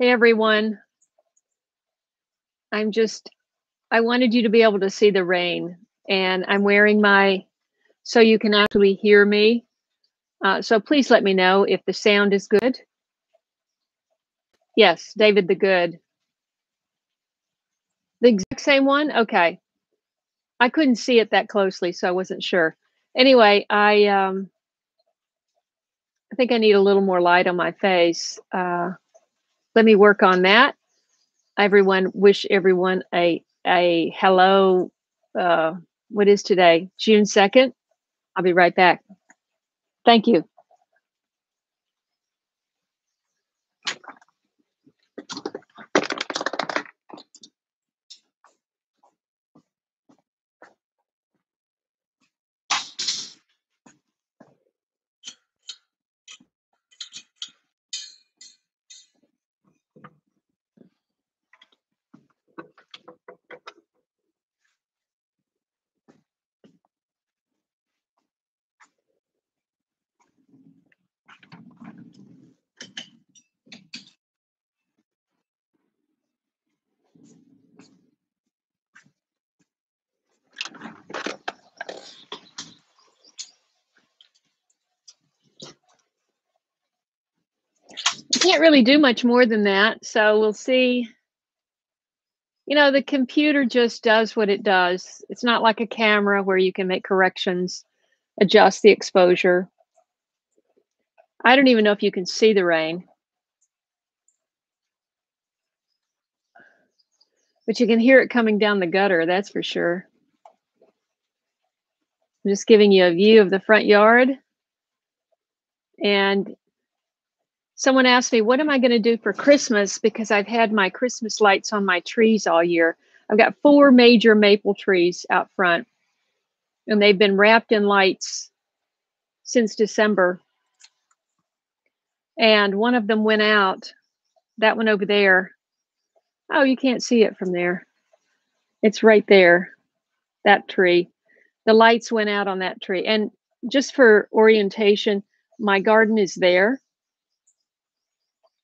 Hey, everyone. I wanted you to be able to see the rain, and I'm wearing my, so you can actually hear me. So please let me know if the sound is good. Yes, David the Good. The exact same one? Okay. I couldn't see it that closely, so I wasn't sure. Anyway, I think I need a little more light on my face. Let me work on that. Everyone, wish everyone a hello. What is today? June 2nd. I'll be right back. Thank you. Can't really do much more than that, so we'll see. You know, the computer just does what it does. It's not like a camera where you can make corrections, adjust the exposure. I don't even know if you can see the rain, but you can hear it coming down the gutter, that's for sure. I'm just giving you a view of the front yard. And someone asked me, what am I going to do for Christmas? Because I've had my Christmas lights on my trees all year. I've got 4 major maple trees out front, and they've been wrapped in lights since December. And one of them went out, that one over there. Oh, you can't see it from there. It's right there, that tree. The lights went out on that tree. And just for orientation, my garden is there.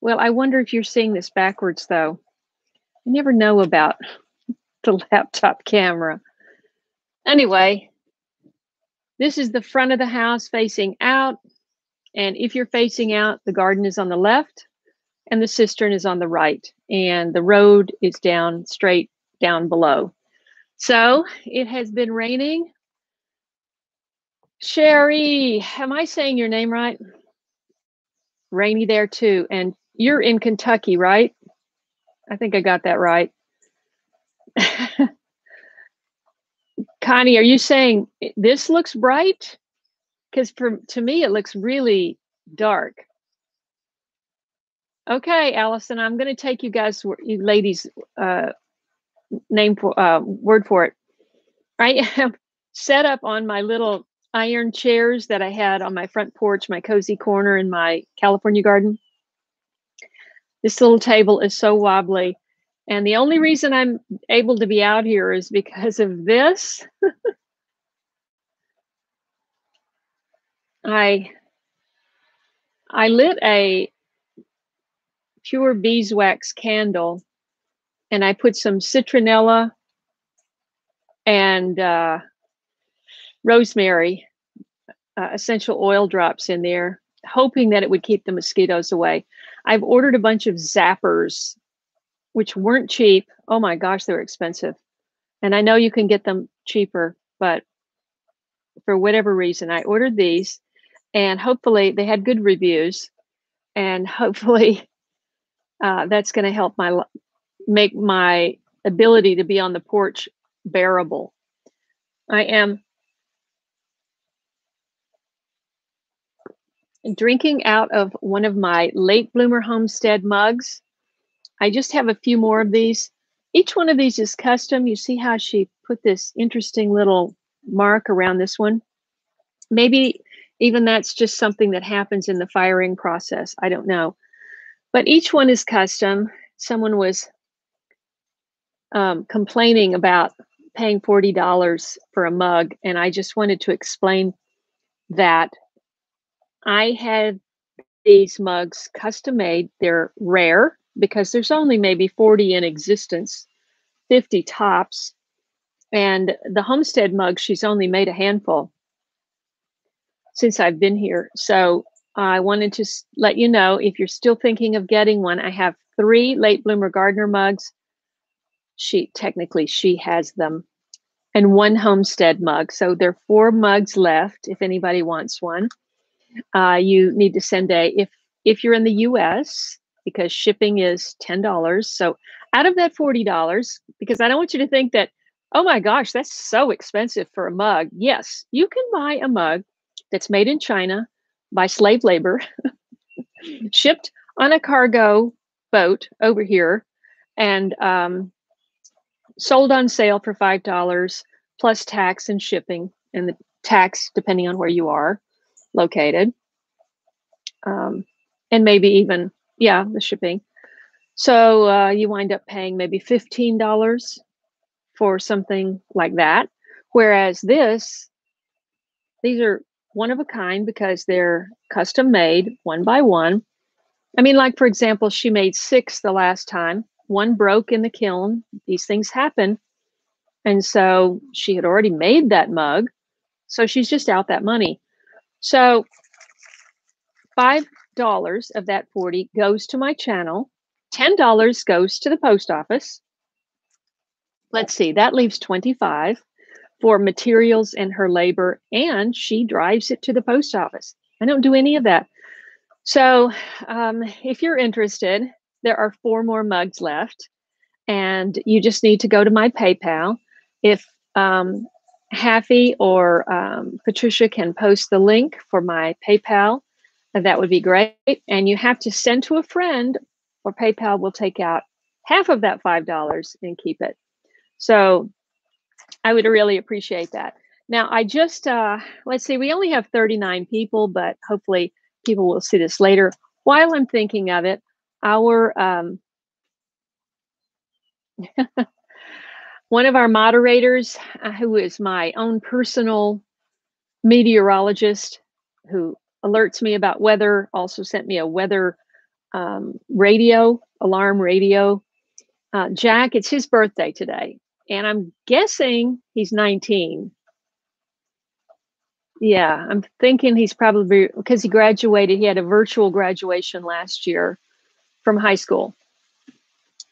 Well, I wonder if you're seeing this backwards, though. You never know about the laptop camera. Anyway, this is the front of the house facing out. And if you're facing out, the garden is on the left and the cistern is on the right. And the road is down straight down below. So it has been raining. Sherry, am I saying your name right? Rainy there, too. And you're in Kentucky, right? I think I got that right. Connie, are you saying this looks bright? Because to me, it looks really dark. Okay, Allison, I'm going to take you guys, you ladies, word for it. I am set up on my little iron chairs that I had on my front porch, my cozy corner in my California garden. This little table is so wobbly. And the only reason I'm able to be out here is because of this. I lit a pure beeswax candle and I put some citronella and rosemary essential oil drops in there, hoping that it would keep the mosquitoes away. I've ordered a bunch of zappers, which weren't cheap. Oh my gosh, they were expensive. And I know you can get them cheaper, but for whatever reason, I ordered these and hopefully they had good reviews. And hopefully that's going to help make my ability to be on the porch bearable. I am drinking out of one of my Late Bloomer Homestead mugs. I just have a few more of these. Each one of these is custom. You see how she put this interesting little mark around this one? Maybe even that's just something that happens in the firing process. I don't know. But each one is custom. Someone was complaining about paying $40 for a mug, and I just wanted to explain that I had these mugs custom made. They're rare. because there's only maybe 40 in existence, 50 tops. And the homestead mug, she's only made a handful since I've been here. So I wanted to let you know, if you're still thinking of getting one, I have 3 Late Bloomer Gardener mugs. She has them, and 1 homestead mug. So there are 4 mugs left if anybody wants one. You need to send a, if you're in the US, because shipping is $10. So out of that $40, because I don't want you to think that, oh my gosh, that's so expensive for a mug. Yes, you can buy a mug that's made in China by slave labor, shipped on a cargo boat over here, and sold on sale for $5 plus tax and shipping, and the tax depending on where you are located, and maybe even, yeah, the shipping. So you wind up paying maybe $15 for something like that. Whereas these are one of a kind because they're custom made one by one. I mean, like, for example, she made 6 the last time. 1 broke in the kiln. These things happen. And so she had already made that mug. So she's just out that money. So $5 of that 40 goes to my channel. $10 goes to the post office. Let's see, that leaves 25 for materials and her labor, and she drives it to the post office. I don't do any of that. So if you're interested, there are 4 more mugs left, and you just need to go to my PayPal. If Haffy or Patricia can post the link for my PayPal, that would be great. And you have to send to a friend, or PayPal will take out half of that $5 and keep it. So I would really appreciate that. Now, I just, let's see, we only have 39 people, but hopefully people will see this later. While I'm thinking of it, our, one of our moderators, who is my own personal meteorologist who alerts me about weather, also sent me a weather alarm radio. Jack, it's his birthday today. And I'm guessing he's 19. Yeah, I'm thinking he's probably, because he graduated, he had a virtual graduation last year from high school.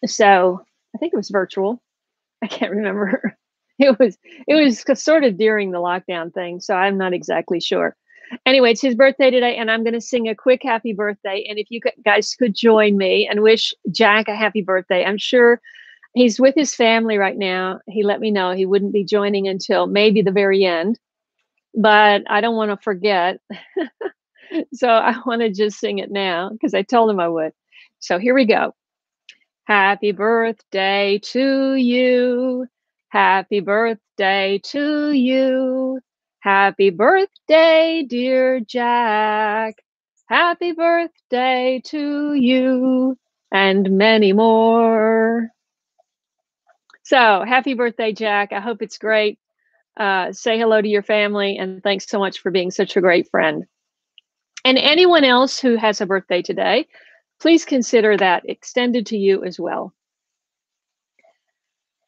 So I think it was virtual. I can't remember. It was sort of during the lockdown thing, so I'm not exactly sure. Anyway, it's his birthday today, and I'm going to sing a quick happy birthday. And if you guys could join me and wish Jack a happy birthday. I'm sure he's with his family right now. He let me know he wouldn't be joining until maybe the very end, but I don't want to forget. So I want to just sing it now because I told him I would. So here we go. Happy birthday to you. Happy birthday to you. Happy birthday, dear Jack. Happy birthday to you and many more. So happy birthday, Jack. I hope it's great. Say hello to your family, and thanks so much for being such a great friend. And anyone else who has a birthday today, please consider that extended to you as well.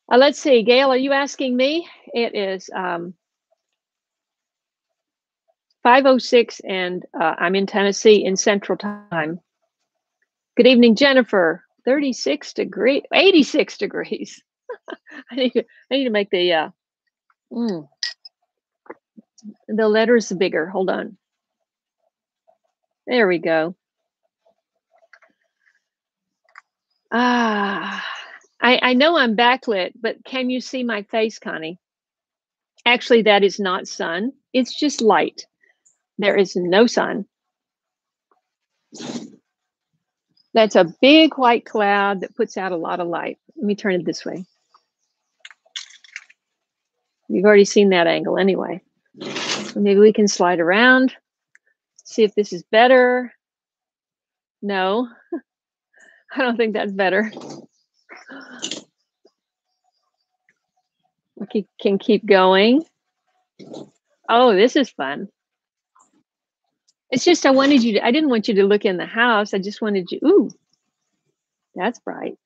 Let's see, Gail, are you asking me? It is 5:06, and I'm in Tennessee in Central Time. Good evening, Jennifer. 86 degrees. I need to make the letters bigger. Hold on. There we go. I know I'm backlit, but can you see my face, Connie? Actually, that is not sun. It's just light. There is no sun. That's a big white cloud that puts out a lot of light. Let me turn it this way. You've already seen that angle anyway. So maybe we can slide around, see if this is better. No, I don't think that's better. We can keep going. Oh, this is fun. It's just I didn't want you to look in the house. I just wanted you, ooh. That's bright.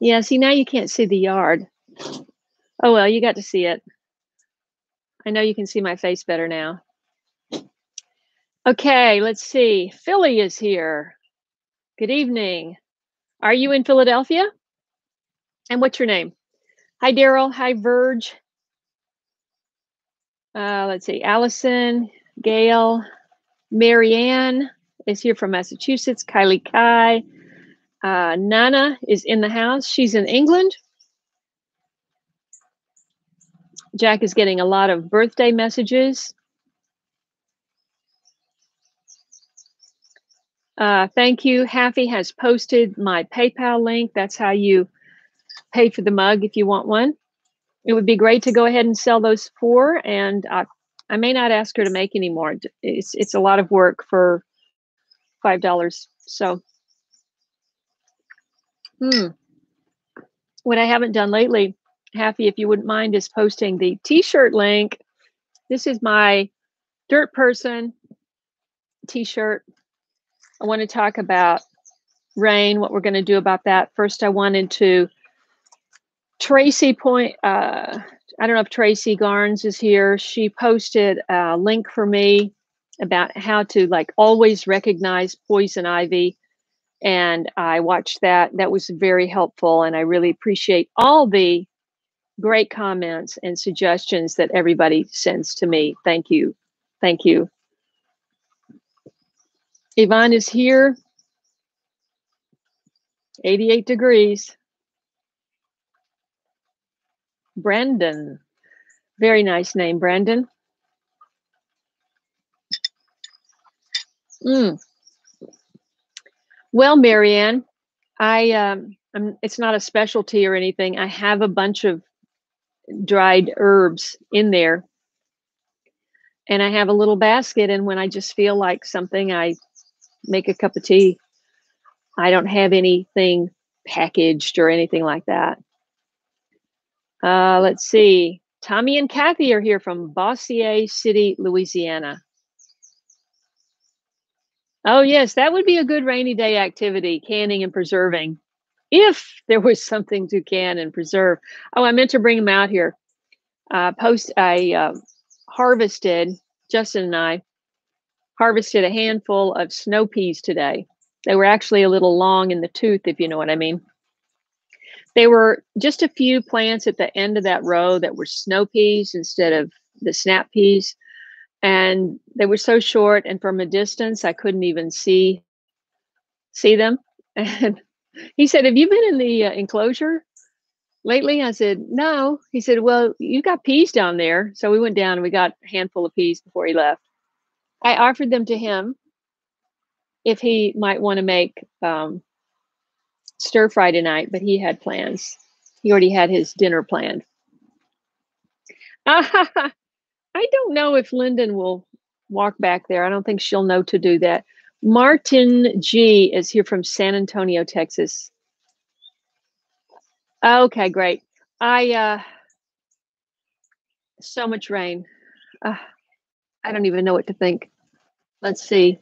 Yeah, see, now you can't see the yard. Oh, well, you got to see it. I know you can see my face better now. Okay, let's see. Philly is here. Good evening. Are you in Philadelphia? And what's your name? Hi, Daryl. Hi, Verge. Let's see. Allison, Gail, Marianne is here from Massachusetts. Kylie Kai. Nana is in the house. She's in England. Jack is getting a lot of birthday messages. Thank you. Haffy has posted my PayPal link. That's how you pay for the mug if you want one. It would be great to go ahead and sell those four. And I may not ask her to make any more. It's a lot of work for $5. So what I haven't done lately, Haffy, if you wouldn't mind, is posting the T-shirt link. This is my Dirt Person T-shirt. I want to talk about rain, what we're going to do about that. First, I wanted to, I don't know if Tracy Garnes is here. She posted a link for me about how to always recognize poison ivy. And I watched that. That was very helpful. And I really appreciate all the great comments and suggestions that everybody sends to me. Thank you. Thank you. Yvonne is here, 88 degrees. Brandon, very nice name, Brandon. Well, Marianne, it's not a specialty or anything. I have a bunch of dried herbs in there, and I have a little basket. And when I just feel like something, I make a cup of tea. I don't have anything packaged or anything like that. Let's see. Tommy and Kathy are here from Bossier City, Louisiana. Oh, yes, that would be a good rainy day activity, canning and preserving. If there was something to can and preserve. Oh, I meant to bring them out here. I harvested, Justin and I, harvested a handful of snow peas today. They were actually a little long in the tooth, if you know what I mean. They were just a few plants at the end of that row that were snow peas instead of the snap peas. And they were so short, and from a distance, I couldn't even see them. And he said, "Have you been in the enclosure lately?" I said, "No." He said, "Well, you got peas down there." So we went down and we got a handful of peas before he left. I offered them to him if he might want to make stir fry tonight, but he had plans. He already had his dinner planned. I don't know if Lyndon will walk back there. I don't think she'll know to do that. Martin G is here from San Antonio, Texas. Okay, great. So much rain. I don't even know what to think. Let's see.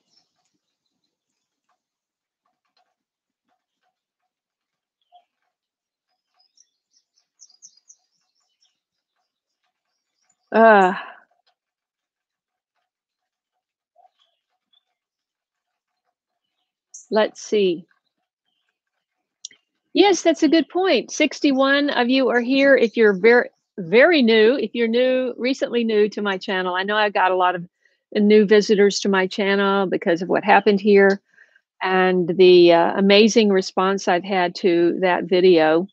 Let's see. Yes, that's a good point. 61 of you are here. If you're very new, if you're new, recently new to my channel. I know I got a lot of new visitors to my channel because of what happened here and the amazing response I've had to that video.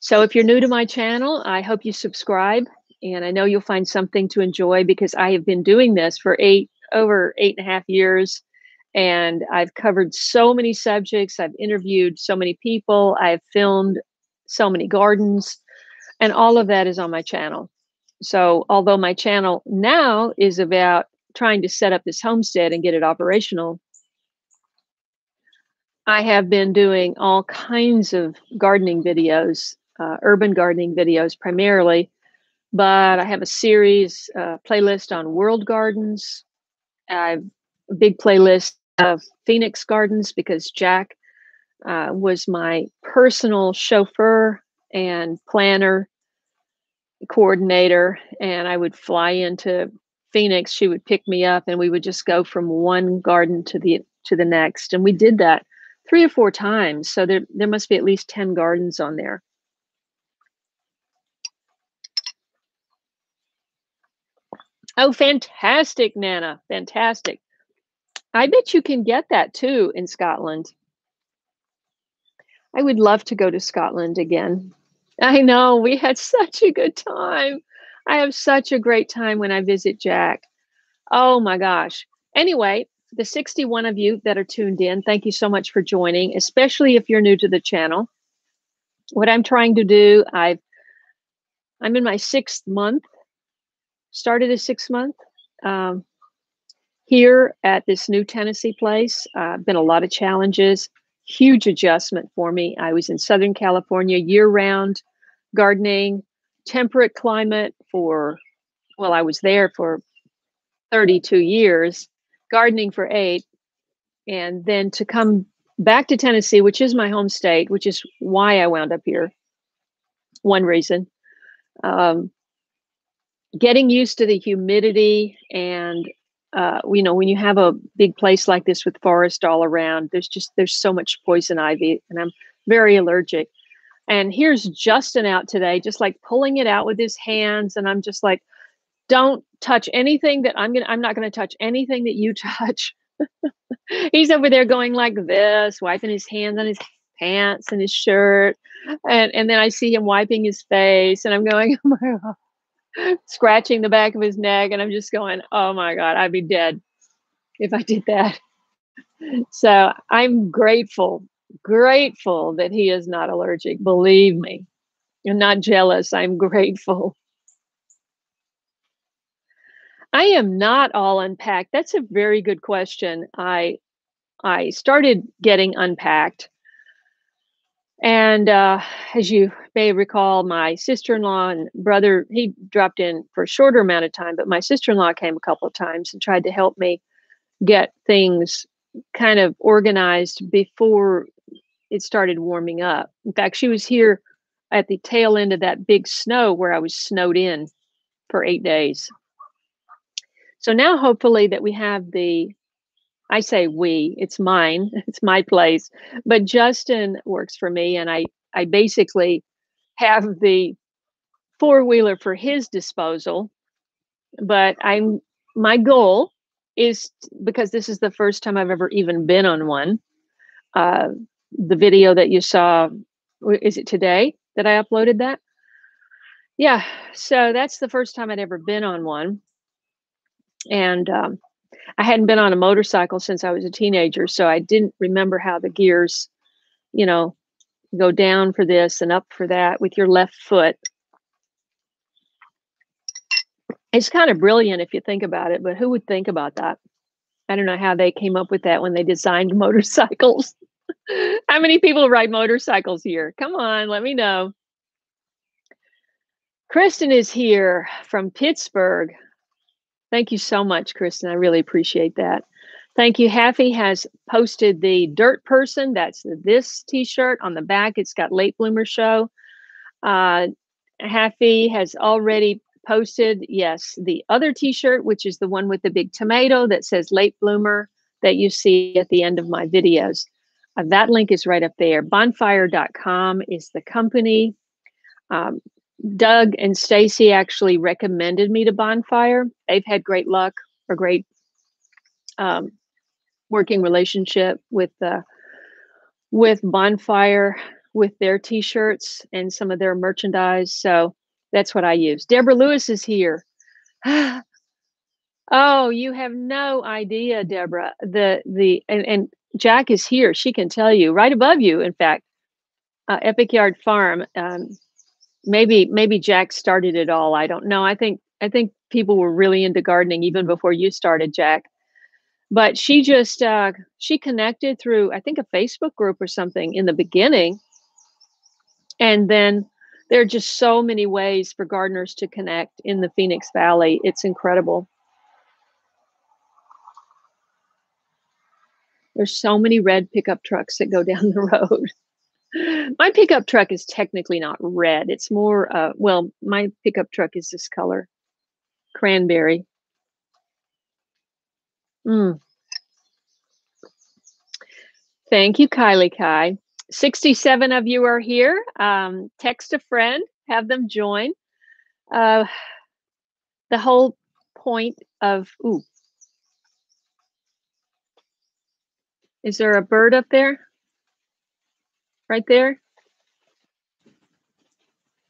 So if you're new to my channel, I hope you subscribe, and I know you'll find something to enjoy because I have been doing this for over eight and a half years, and I've covered so many subjects. I've interviewed so many people. I've filmed so many gardens. And all of that is on my channel. So although my channel now is about trying to set up this homestead and get it operational, I have been doing all kinds of gardening videos, urban gardening videos primarily, but I have a series playlist on world gardens. I have a big playlist of Phoenix Gardens because Jack was my personal chauffeur and planner coordinator, and I would fly into Phoenix. She would pick me up and we would just go from one garden to the next. And we did that 3 or 4 times. So there must be at least 10 gardens on there. Oh, fantastic, Nana. Fantastic. I bet you can get that too in Scotland. I would love to go to Scotland again. I know, we had such a good time. I have such a great time when I visit Jack. Oh my gosh. Anyway, the 61 of you that are tuned in, thank you so much for joining, especially if you're new to the channel. What I'm trying to do, I'm in my 6th month. Started a 6-month here at this new Tennessee place. Been a lot of challenges, huge adjustment for me. I was in Southern California year-round gardening, temperate climate for, well, I was there for 32 years, gardening for 8, and then to come back to Tennessee, which is my home state, which is why I wound up here, one reason. Getting used to the humidity and, you know, when you have a big place like this with forest all around, there's so much poison ivy, and I'm very allergic. And here's Justin out today, just like pulling it out with his hands. And I'm just like, don't touch anything that I'm not going to touch anything that you touch. He's over there going like this, wiping his hands on his pants and his shirt. And then I see him wiping his face and I'm going, oh my God. Scratching the back of his neck, and I'm just going, oh my God, I'd be dead if I did that. So I'm grateful that he is not allergic. Believe me, I'm not jealous. I'm grateful. I am not all unpacked. That's a very good question. I started getting unpacked. And as you may recall, my sister-in-law and brother, he dropped in for a shorter amount of time, but my sister-in-law came a couple of times and tried to help me get things kind of organized before it started warming up. In fact, she was here at the tail end of that big snow where I was snowed in for 8 days. So now hopefully that we have the, I say we, it's mine, it's my place, but Justin works for me, and I basically have the 4-wheeler for his disposal, but my goal is, because this is the first time I've ever even been on one, the video that you saw, is it today that I uploaded that? Yeah, so that's the first time I'd ever been on one, and I hadn't been on a motorcycle since I was a teenager, so I didn't remember how the gears, you know, go down for this and up for that with your left foot. It's kind of brilliant if you think about it, but who would think about that? I don't know how they came up with that when they designed motorcycles. How many people ride motorcycles here? Come on, let me know. Kristen is here from Pittsburgh. Thank you so much, Kristen. I really appreciate that. Thank you. Haffy has posted the Dirt Person. That's this t-shirt. On the back, it's got Late Bloomer Show. Haffy has already posted, yes, the other t-shirt, which is the one with the big tomato that says Late Bloomer that you see at the end of my videos. That link is right up there. Bonfire.com is the company. Doug and Stacy actually recommended me to Bonfire. They've had great luck, or great working relationship with Bonfire, with their t-shirts and some of their merchandise. So that's what I use. Deborah Lewis is here. Oh, you have no idea, Deborah. And Jack is here. She can tell you right above you. In fact, Epic Yard Farm. Maybe Jack started it all. I don't know. I think people were really into gardening even before you started, Jack. But she just she connected through, I think, a Facebook group or something in the beginning, and then there are just so many ways for gardeners to connect in the Phoenix Valley. It's incredible. There's so many red pickup trucks that go down the road. My pickup truck is technically not red. It's more, well, my pickup truck is this color, cranberry. Mm. Thank you, Kylie Kai. 67 of you are here. Text a friend, have them join. The whole point of, ooh. Is there a bird up there? Right there?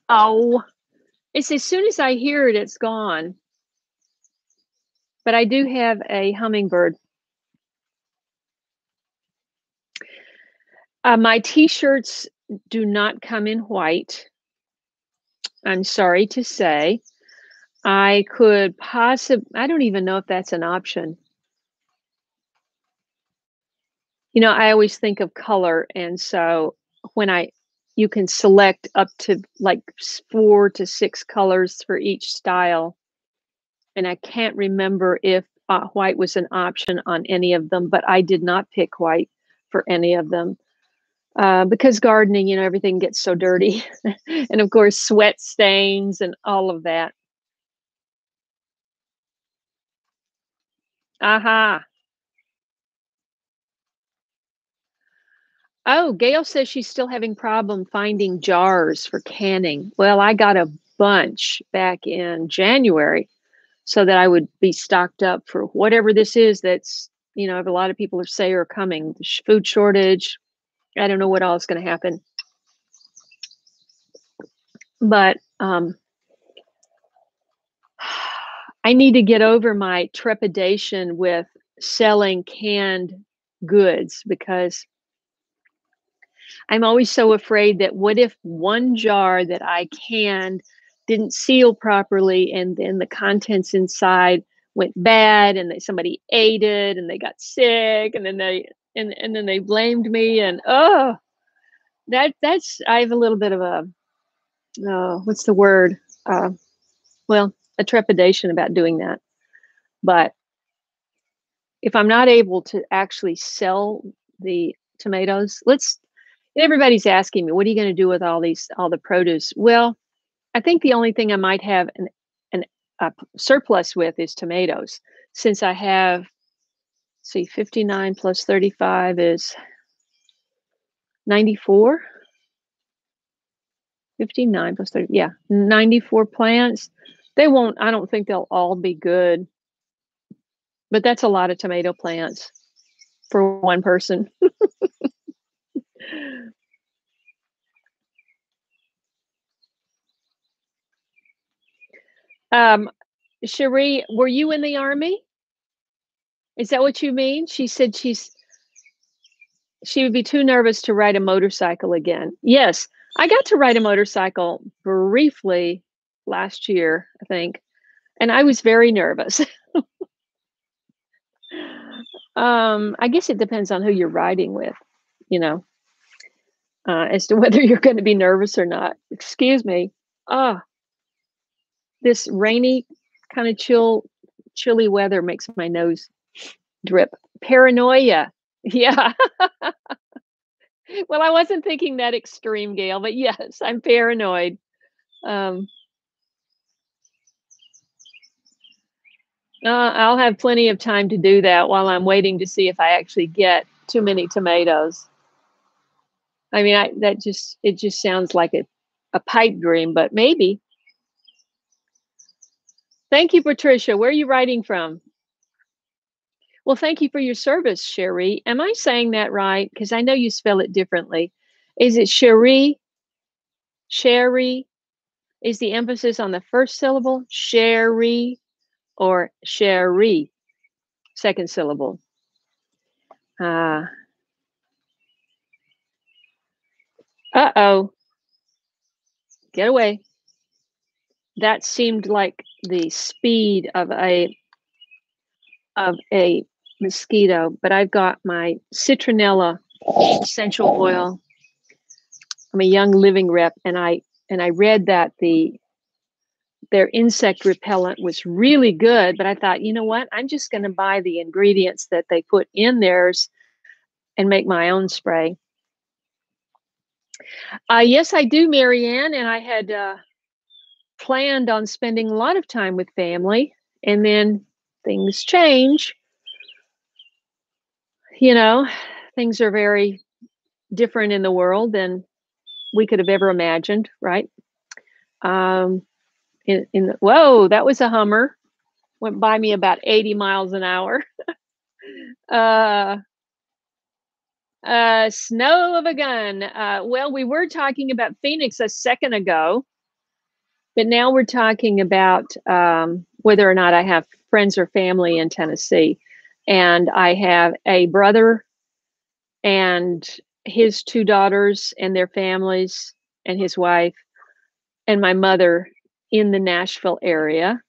Oh, it's as soon as I hear it, it's gone. But I do have a hummingbird. My t-shirts do not come in white. I'm sorry to say. I could possibly, I don't even know if that's an option. You know, I always think of color. And so when you can select up to like 4 to 6 colors for each style. And I can't remember if white was an option on any of them, but I did not pick white for any of them. Because gardening, you know, everything gets so dirty. And of course, sweat stains and all of that. Aha. Oh, Gail says she's still having problem finding jars for canning. Well, I got a bunch back in January so that I would be stocked up for whatever this is that's, you know, a lot of people are coming. Food shortage. I don't know what all is going to happen. But I need to get over my trepidation with selling canned goods because I'm always so afraid that what if one jar that I canned didn't seal properly and then the contents inside went bad and that somebody ate it and they got sick and then they blamed me and oh, that's I have a little bit of a what's the word? Well, a trepidation about doing that. But if I'm not able to actually sell the tomatoes, everybody's asking me, what are you going to do with all the produce? Well, I think the only thing I might have a surplus with is tomatoes, since I have, see, 59 plus 35 is 94. 59 plus 30, yeah, 94 plants. They won't, I don't think they'll all be good, but that's a lot of tomato plants for one person. Cherie, were you in the Army? Is that what you mean? She said she would be too nervous to ride a motorcycle again. Yes, I got to ride a motorcycle briefly last year, I think, and I was very nervous. I guess it depends on who you're riding with, you know, as to whether you're going to be nervous or not. Excuse me. Ah, this rainy kind of chilly weather makes my nose drip. Paranoia. Yeah. Well, I wasn't thinking that extreme, Gail, but yes, I'm paranoid. I'll have plenty of time to do that while I'm waiting to see if I actually get too many tomatoes. I mean, it just sounds like a pipe dream, but maybe. Thank you, Patricia. Where are you writing from? Well, thank you for your service, Cherie. Am I saying that right? Because I know you spell it differently. Is it Cherie? Cherie? Is the emphasis on the first syllable? Cherie or Cherie? Second syllable. Uh-oh. Get away. That seemed like the speed of a mosquito, but I've got my citronella essential oil. I'm a Young Living rep, and I read that their insect repellent was really good, but I thought, you know what? I'm just going to buy the ingredients that they put in theirs and make my own spray. Yes, I do, Marianne, and I had planned on spending a lot of time with family, and then things change. You know, things are very different in the world than we could have ever imagined, right? Whoa, that was a Hummer. Went by me about 80 miles an hour. Snow of a gun. Well, we were talking about Phoenix a second ago, but now we're talking about whether or not I have friends or family in Tennessee. And I have a brother and his two daughters and their families and his wife and my mother in the Nashville area.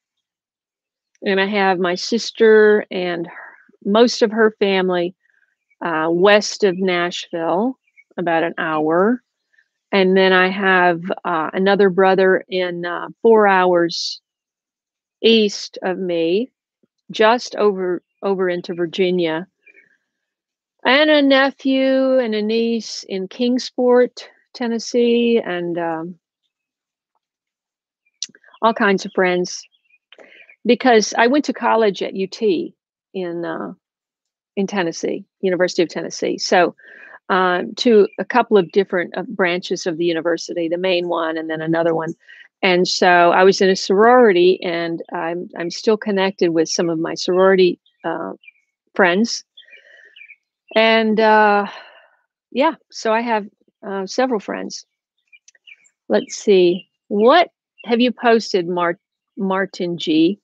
And I have my sister and most of her family west of Nashville, about an hour. And then I have another brother in 4 hours east of me, just over into Virginia, and a nephew and a niece in Kingsport, Tennessee, and all kinds of friends, because I went to college at UT in Tennessee, University of Tennessee. So to a couple of different branches of the university, the main one and then another one. And so I was in a sorority, and I'm still connected with some of my sorority friends. And yeah, so I have several friends. Let's see. What have you posted, Martin G?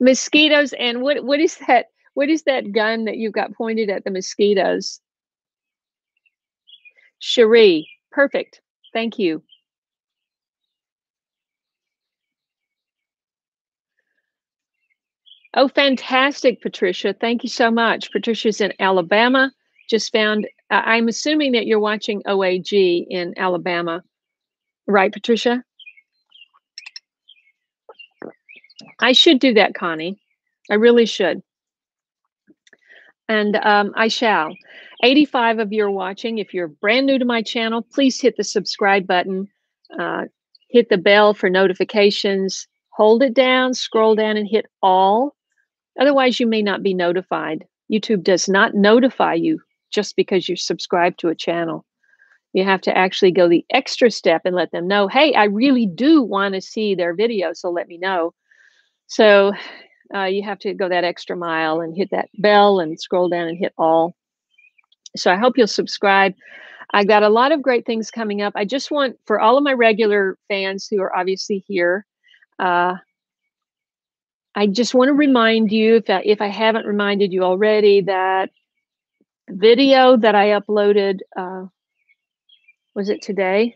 Mosquitoes. And what is that? What is that gun that you've got pointed at the mosquitoes? Cherie. Perfect. Thank you. Oh, fantastic, Patricia. Thank you so much. Patricia's in Alabama. Just found, I'm assuming that you're watching OAG in Alabama. Right, Patricia? I should do that, Connie. I really should. And I shall. 85 of you are watching. If you're brand new to my channel, please hit the subscribe button. Hit the bell for notifications. Hold it down, scroll down, and hit all. Otherwise, you may not be notified. YouTube does not notify you just because you're subscribed to a channel. You have to actually go the extra step and let them know, hey, I really do want to see their video, so let me know. So you have to go that extra mile and hit that bell and scroll down and hit all. So I hope you'll subscribe. I got a lot of great things coming up. I just want, for all of my regular fans who are obviously here, I just want to remind you, if I haven't reminded you already, that video that I uploaded, was it today?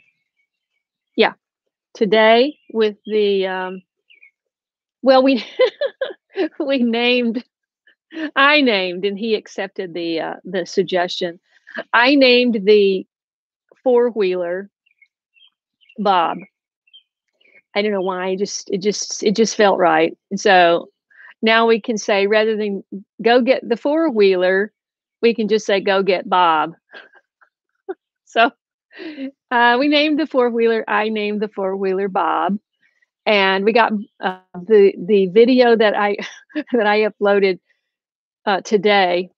Yeah, today with the, well, we we named, I named, and he accepted the suggestion. I named the four-wheeler Bob. I don't know why. It just felt right. And so now we can say, rather than go get the four-wheeler, we can just say go get Bob. So we named the four-wheeler. I named the four-wheeler Bob. And we got the video that I uploaded today,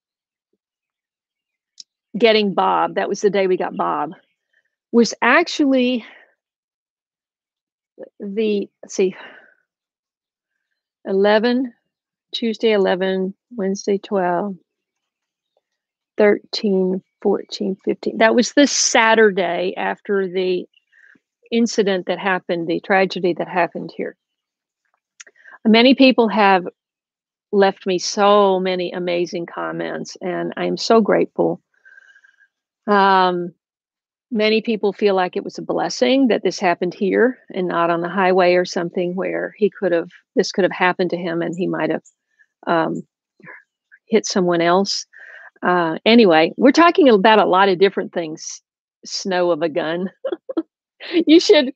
getting Bob. That was the day we got Bob. Was actually the, let's see, 11, Tuesday 11, Wednesday 12, 13, 14, 15. That was the Saturday after the incident that happened, the tragedy that happened here. Many people have left me so many amazing comments, and I'm so grateful. Many people feel like it was a blessing that this happened here and not on the highway or something where he could have, this could have happened to him and he might have hit someone else. Anyway, we're talking about a lot of different things. Snow of a gun. You should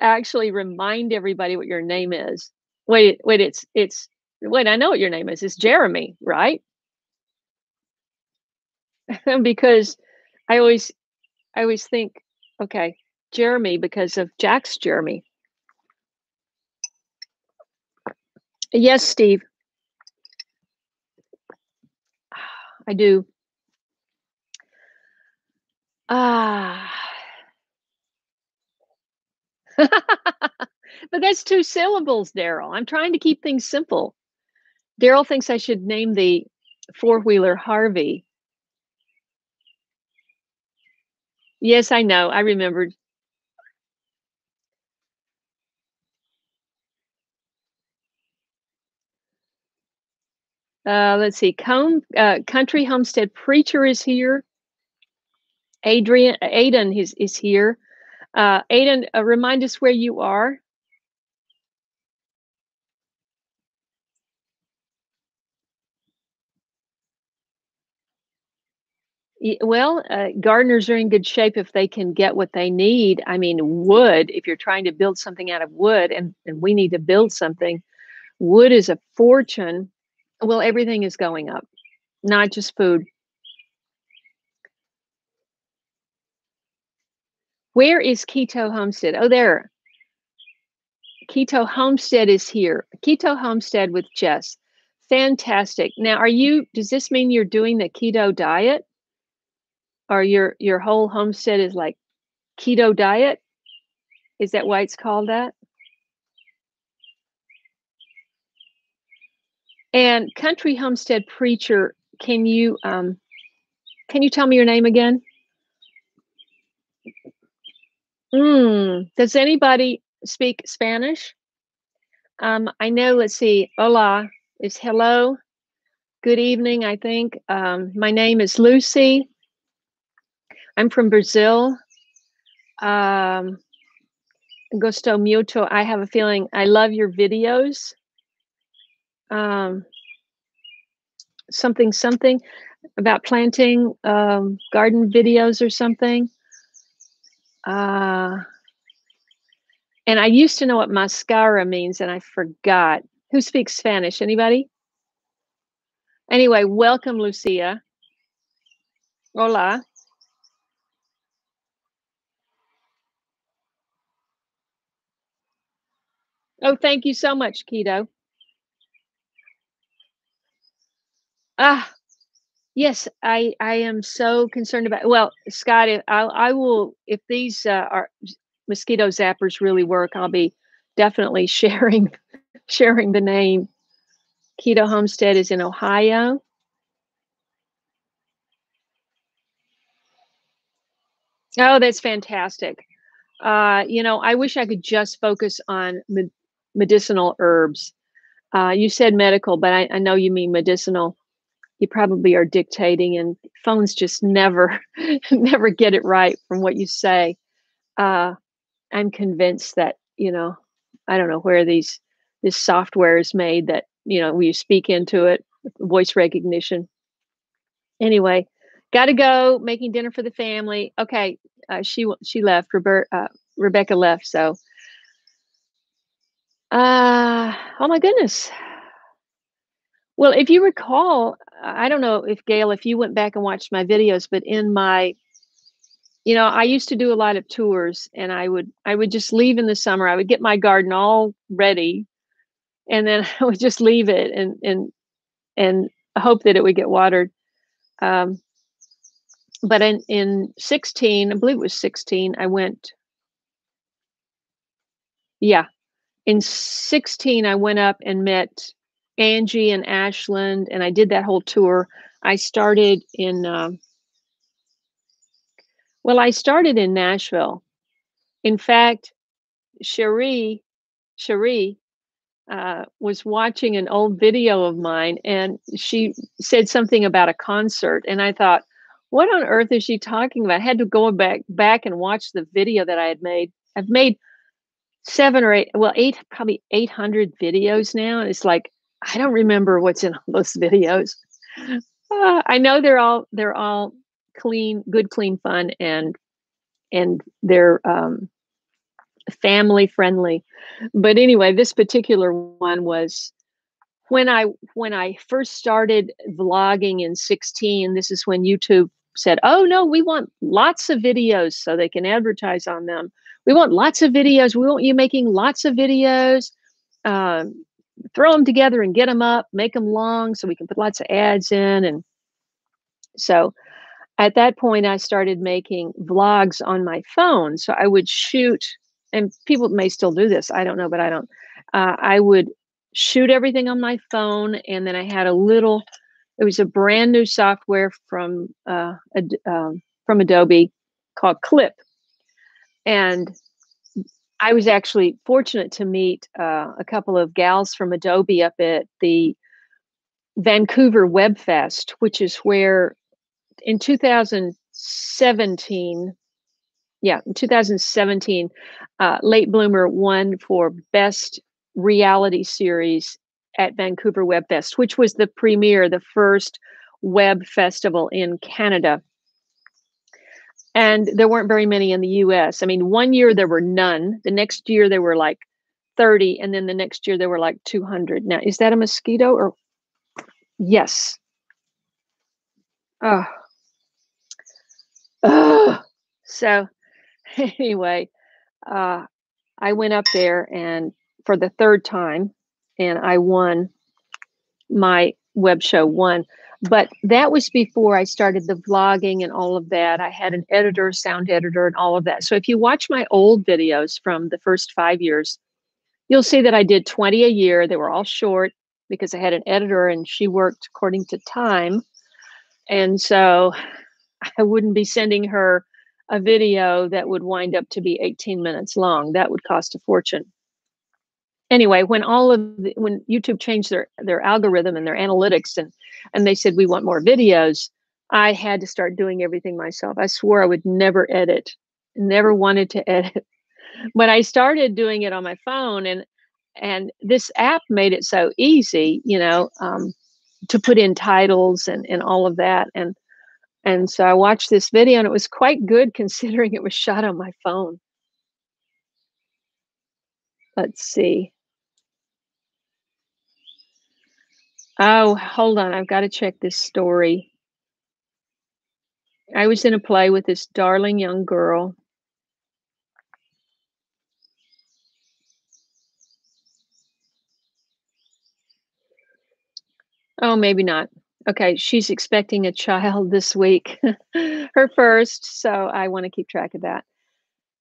actually remind everybody what your name is. Wait, wait, I know what your name is. It's Jeremy, right? Because I always think, okay, Jeremy, because of Jack's Jeremy. Yes, Steve. I do. Ah. But that's 2 syllables, Daryl. I'm trying to keep things simple. Daryl thinks I should name the 4-wheeler Harvey. Yes, I know. I remembered. Let's see. Country Homestead Preacher is here. Aiden is here. Aiden, remind us where you are. Well, gardeners are in good shape if they can get what they need. I mean, wood, if you're trying to build something out of wood, and we need to build something, wood is a fortune. Well, everything is going up, not just food. Where is Keto Homestead? Oh, there. Keto Homestead is here. Keto Homestead with Jess. Fantastic. Now, does this mean you're doing the keto diet? Or your whole homestead is like keto diet? Is that why it's called that? And Country Homestead Preacher, can you tell me your name again? Does anybody speak Spanish? I know. Let's see. Hola is hello. Good evening. I think my name is Lucy. I'm from Brazil. Gosto mucho. I have a feeling I love your videos. Something about planting, garden videos or something. And I used to know what mascara means and I forgot. Who speaks Spanish? Anybody? Anyway, welcome, Lucia. Hola. Oh, thank you so much, Keto. Yes, I am so concerned about, well, Scott, if these are mosquito zappers really work, I'll be definitely sharing the name. Keto Homestead is in Ohio. Oh, that's fantastic. I wish I could just focus on medicinal herbs. You said medical, but I know you mean medicinal. You probably are dictating, and phones just never get it right from what you say. I'm convinced that, I don't know where this software is made that, when you speak into it, voice recognition. Anyway, got to go, making dinner for the family. Okay, she left. Rebecca left, so. Oh my goodness. Well, if you recall, I don't know if Gail, if you went back and watched my videos, but in my, I used to do a lot of tours, and I would just leave in the summer. I would get my garden all ready, and then I would just leave it and hope that it would get watered. But in 16, I believe it was 16, I went. Yeah. In 16, I went up and met Angie and Ashland, and I did that whole tour. I started in Nashville. In fact, Cherie was watching an old video of mine, and she said something about a concert, and I thought, what on earth is she talking about? I had to go back and watch the video that I had made. I've made 800 videos now. And it's like, I don't remember what's in all those videos. I know they're all clean, good, clean fun. And they're family friendly. But anyway, this particular one was when I first started vlogging in 2016. This is when YouTube said, oh no, we want lots of videos so they can advertise on them. We want lots of videos. We want you making lots of videos. Throw them together and get them up, make them long so we can put lots of ads in. And so at that point, I started making vlogs on my phone. So I would shoot, and people may still do this, I don't know, but I don't. I would shoot everything on my phone, and then I had a little, it was a brand new software from Adobe called Clip. And I was actually fortunate to meet a couple of gals from Adobe up at the Vancouver Web Fest, which is where in 2017, Late Bloomer won for Best Reality Series at Vancouver Web Fest, which was the premiere, the first web festival in Canada. And there weren't very many in the US. I mean, one year there were none. The next year there were like 30. And then the next year there were like 200. Now, is that a mosquito or? Yes. Oh. Oh. So anyway, I went up there and for the third time, and I won. My web show won. But that was before I started the vlogging and all of that. I had an editor, sound editor, and all of that. So if you watch my old videos from the first 5 years, you'll see that I did 20 a year. They were all short because I had an editor and she worked according to time. And so I wouldn't be sending her a video that would wind up to be 18 minutes long. That would cost a fortune. Anyway, when YouTube changed their algorithm and their analytics and they said, we want more videos, I had to start doing everything myself. I swore I would never edit, never wanted to edit. But I started doing it on my phone, and this app made it so easy, you know, to put in titles and all of that. And so I watched this video and it was quite good considering it was shot on my phone. Let's see. Oh, hold on. I've got to check this story. I was in a play with this darling young girl. Oh, maybe not. Okay, she's expecting a child this week, her first, so I want to keep track of that.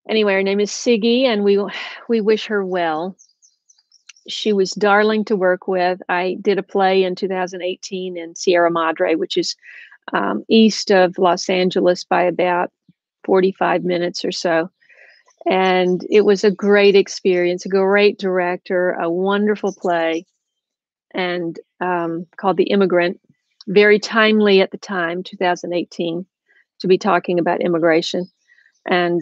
Anyway, her name is Siggy, and we wish her well. She was darling to work with. I did a play in 2018 in Sierra Madre, which is east of Los Angeles by about 45 minutes or so. And it was a great experience, a great director, a wonderful play, and called The Immigrant. Very timely at the time, 2018, to be talking about immigration. And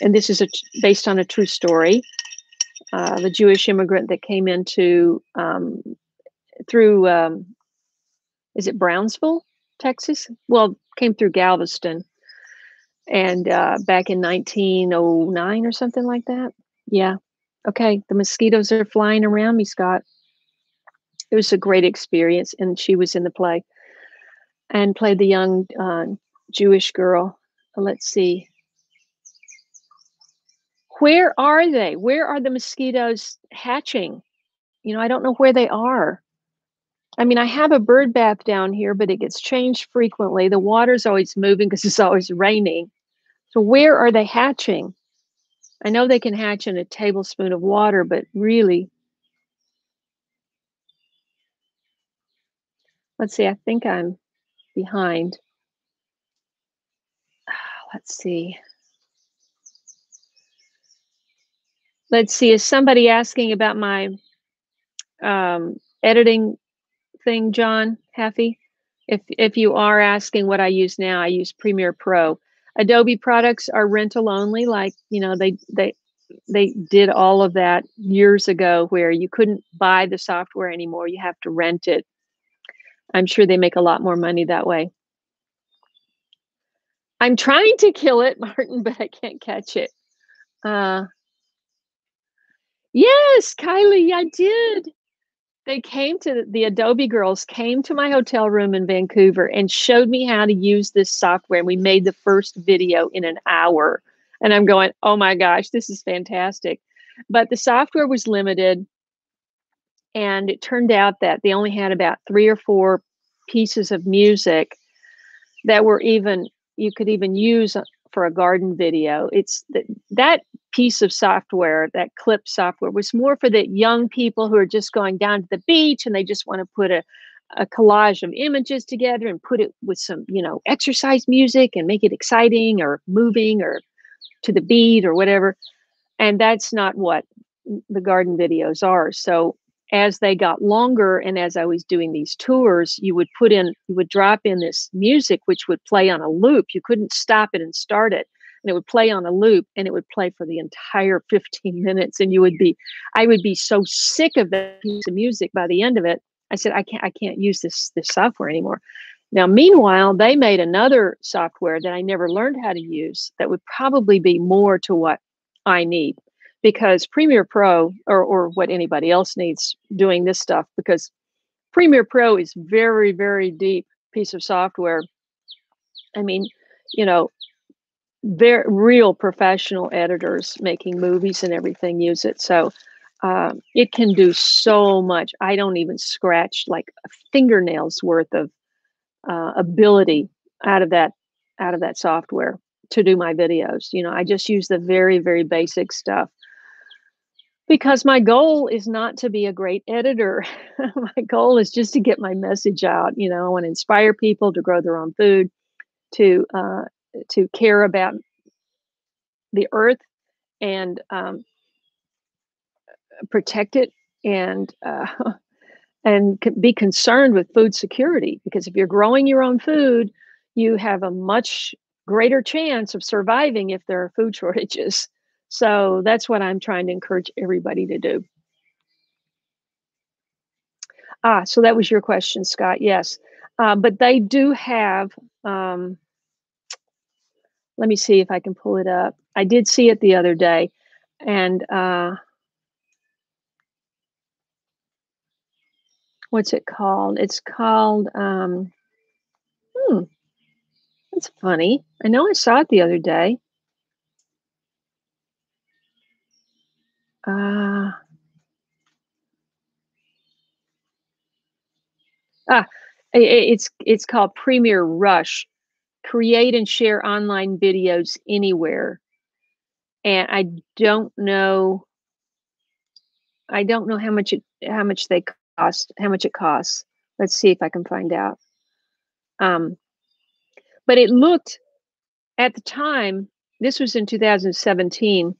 this is based on a true story of a Jewish immigrant that came into, is it Brownsville, Texas? Well, came through Galveston and back in 1909 or something like that. Yeah. Okay. The mosquitoes are flying around me, Scott. It was a great experience. And she was in the play and played the young Jewish girl. Let's see. Where are they? Where are the mosquitoes hatching? You know, I don't know where they are. I mean, I have a bird bath down here, but it gets changed frequently. The water's always moving because it's always raining. So where are they hatching? I know they can hatch in a tablespoon of water, but really. Let's see, I think I'm behind. Let's see. Let's see, is somebody asking about my editing thing, John Haffey? If you are asking what I use now, I use Premiere Pro. Adobe products are rental only, like, you know, they did all of that years ago where you couldn't buy the software anymore, you have to rent it. I'm sure they make a lot more money that way. I'm trying to kill it, Martin, but I can't catch it. Yes, Kylie, I did. They came to the Adobe girls came to my hotel room in Vancouver and showed me how to use this software. And we made the first video in an hour. And I'm going, oh my gosh, this is fantastic. But the software was limited. And it turned out that they only had about 3 or 4 pieces of music that were even, you could even use for a garden video. It's that piece of software, that clip software, was more for the young people who are just going down to the beach and they just want to put a collage of images together and put it with some, you know, exercise music and make it exciting or moving or to the beat or whatever. And that's not what the garden videos are. So as they got longer and as I was doing these tours, you would drop in this music, which would play on a loop. You couldn't stop it and start it. And it would play on a loop, and it would play for the entire 15 minutes. And I would be so sick of that piece of music by the end of it. I said, I can't use this software anymore. Now, meanwhile, they made another software that I never learned how to use that would probably be more to what I need, because Premiere Pro or what anybody else needs doing this stuff, because Premiere Pro is very, very deep piece of software. I mean, you know, very real professional editors making movies and everything use it. So it can do so much. I don't even scratch like a fingernail's worth of ability out of that software to do my videos. You know, I just use the very, very basic stuff because my goal is not to be a great editor. My goal is just to get my message out. You know, I want to inspire people to grow their own food, to care about the earth and protect it and be concerned with food security. Because if you're growing your own food, you have a much greater chance of surviving if there are food shortages. So that's what I'm trying to encourage everybody to do. Ah, so that was your question, Scott. Yes. But they do have... let me see if I can pull it up. I did see it the other day. And what's it called? It's called, that's funny. I know I saw it the other day. It's called Premier Rush. Create and share online videos anywhere. And I don't know how much it costs. Let's see if I can find out. But it looked at the time, this was in 2017.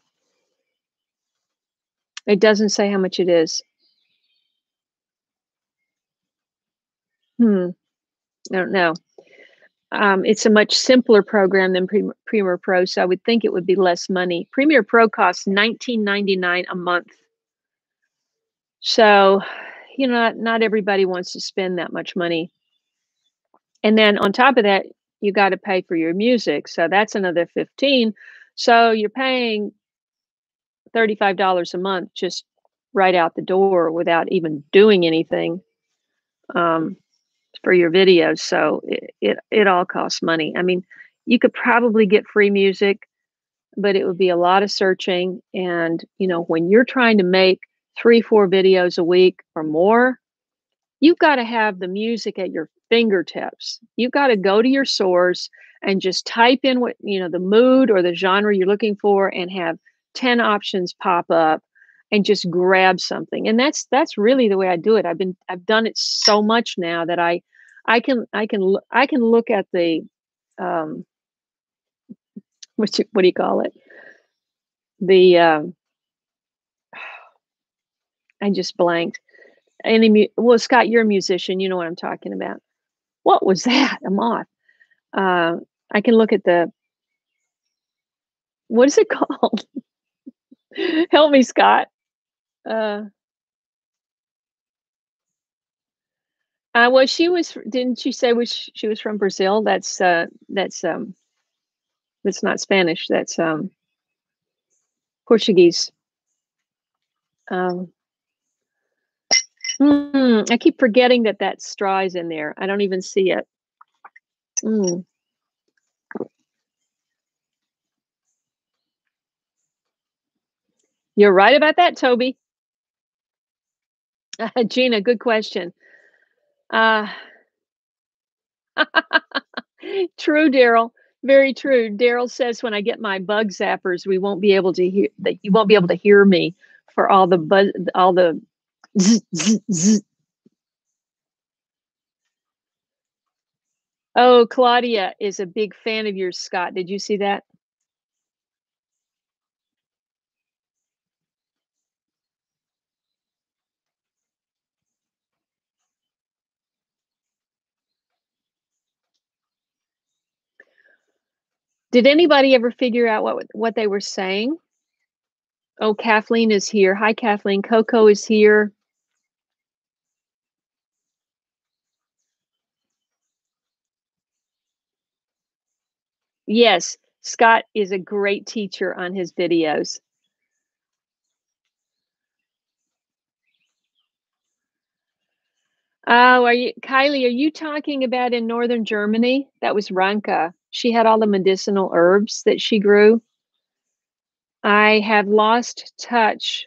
It doesn't say how much it is. I don't know. It's a much simpler program than Premiere Pro, so I would think it would be less money. Premiere Pro costs $19.99 a month. So, you know, not everybody wants to spend that much money. And then on top of that, you got to pay for your music. So that's another $15. So you're paying $35 a month just right out the door without even doing anything. For your videos, so it all costs money. I mean, you could probably get free music, but it would be a lot of searching. And you know, when you're trying to make 3-4 videos a week or more, you've got to have the music at your fingertips. You've got to go to your source and just type in what, you know, the mood or the genre you're looking for, and have 10 options pop up, and just grab something. And that's really the way I do it. I've done it so much now that I can look at the what do you call it? The I just blanked. Well, Scott, you're a musician. You know what I'm talking about. What was that? I'm off. I can look at the, what is it called? Help me, Scott. Well, didn't she say she was from Brazil? That's not Spanish. That's Portuguese. I keep forgetting that that straw is in there. I don't even see it. You're right about that, Toby. Gina, good question. True, Daryl. Very true. Daryl says when I get my bug zappers, we won't be able to hear that. You won't be able to hear me for all the buzz, all the zzz, zzz, zzz. Oh, Claudia is a big fan of yours, Scott. Did you see that? Did anybody ever figure out what they were saying? Oh, Kathleen is here. Hi, Kathleen. Coco is here. Yes, Scott is a great teacher on his videos. Oh, are you, Kylie, are you talking about in northern Germany? That was Ranke. She had all the medicinal herbs that she grew. I have lost touch.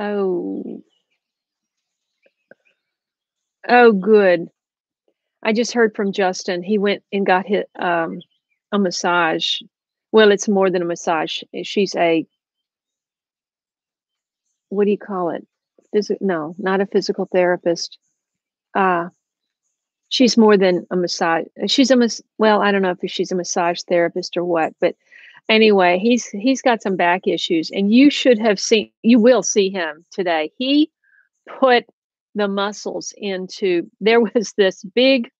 Oh. Oh, good. I just heard from Justin. He went and got his, a massage. Well, it's more than a massage. She's a, what do you call it? No, not a physical therapist. She's more than a massage. She's a well, I don't know if she's a massage therapist or what, but anyway, he's got some back issues, and you should have seen. You will see him today. He put the muscles into. There was this big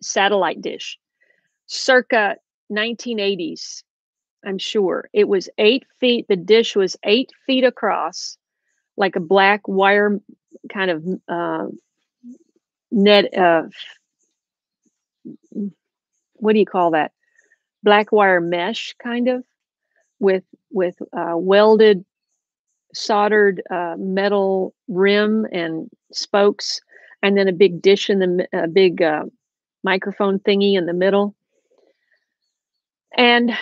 satellite dish, circa 1980s. I'm sure it was 8 feet. The dish was 8 feet across, like a black wire kind of. Net of what do you call that? Black wire mesh, kind of, with welded, soldered metal rim and spokes, and then a big dish in the a big microphone thingy in the middle. And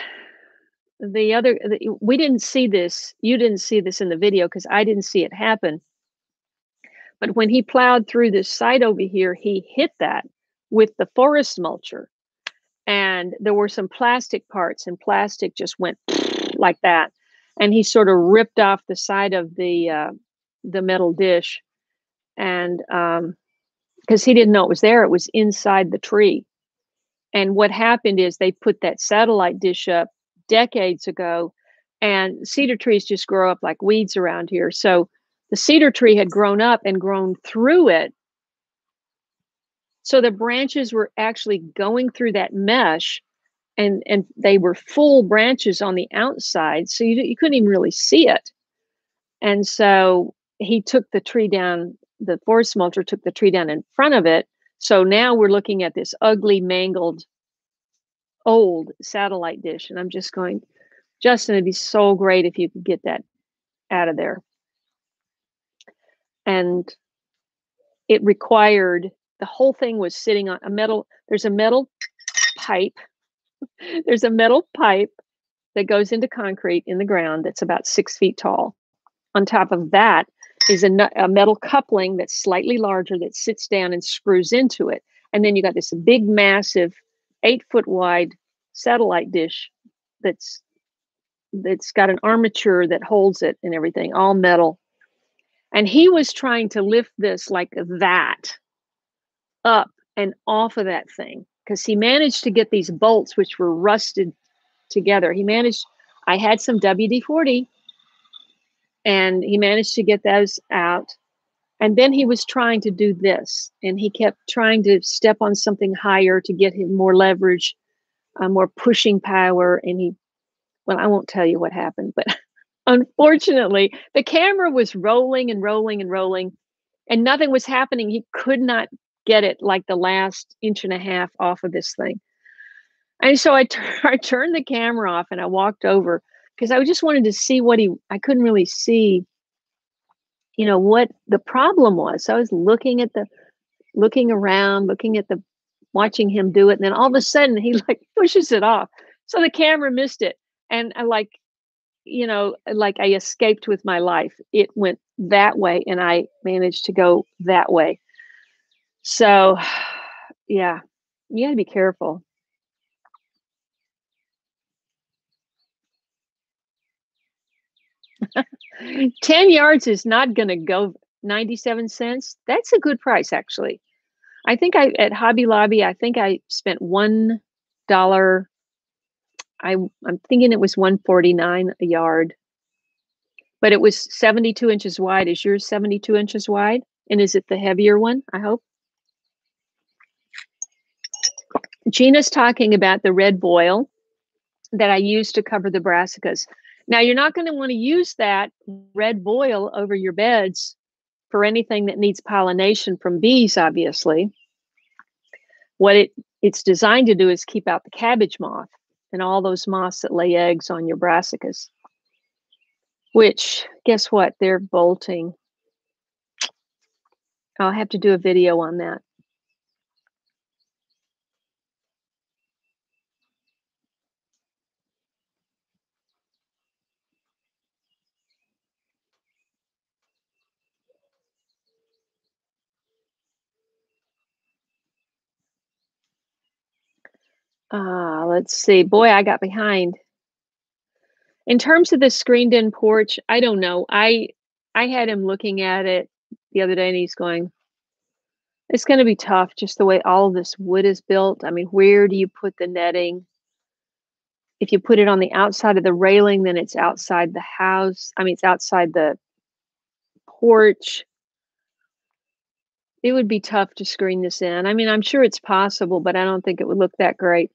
the other, we didn't see this. You didn't see this in the video because I didn't see it happen. But when he plowed through this site over here, he hit that with the forest mulcher. And there were some plastic parts, and plastic just went like that. And he sort of ripped off the side of the metal dish. And because he didn't know it was there, it was inside the tree. And what happened is they put that satellite dish up decades ago. And cedar trees just grow up like weeds around here. So the cedar tree had grown up and grown through it. So the branches were actually going through that mesh, and they were full branches on the outside. So you couldn't even really see it. And so he took the tree down, the forest mulcher took the tree down in front of it. So now we're looking at this ugly, mangled, old satellite dish. And I'm just going, Justin, it'd be so great if you could get that out of there. And it required, the whole thing was sitting on a metal, there's a metal pipe. There's a metal pipe that goes into concrete in the ground that's about 6 feet tall. On top of that is a metal coupling that's slightly larger that sits down and screws into it. And then you got this big, massive, 8 foot wide satellite dish that's got an armature that holds it and everything, all metal. And he was trying to lift this like that up and off of that thing because he managed to get these bolts, which were rusted together. He managed, I had some WD-40 and he managed to get those out. And then he was trying to do this, and he kept trying to step on something higher to get him more leverage, more pushing power. And he, well, I won't tell you what happened, but unfortunately, the camera was rolling and rolling and rolling, and nothing was happening. He could not get it like the last inch and a half off of this thing. And so I turned the camera off and I walked over because I just wanted to see what I couldn't really see, you know, what the problem was. So I was watching him do it. And then all of a sudden he like pushes it off. So the camera missed it. And I like, you know, like I escaped with my life. It went that way and I managed to go that way. So yeah, you gotta be careful. $10 is not going to go 97 cents. That's a good price, actually. I think at Hobby Lobby, I think I spent $1. I'm thinking it was $1.49 a yard, but it was 72 inches wide. Is yours 72 inches wide? And is it the heavier one? I hope. Gina's talking about the red voile that I used to cover the brassicas. Now, you're not going to want to use that red voile over your beds for anything that needs pollination from bees, obviously. What it's designed to do is keep out the cabbage moth and all those moths that lay eggs on your brassicas, which, guess what? They're bolting. I'll have to do a video on that. Let's see. Boy, I got behind. In terms of the screened-in porch, I don't know. I had him looking at it the other day, and he's going, it's going to be tough just the way all of this wood is built. I mean, where do you put the netting? If you put it on the outside of the railing, then it's outside the house. I mean, it's outside the porch. It would be tough to screen this in. I mean, I'm sure it's possible, but I don't think it would look that great.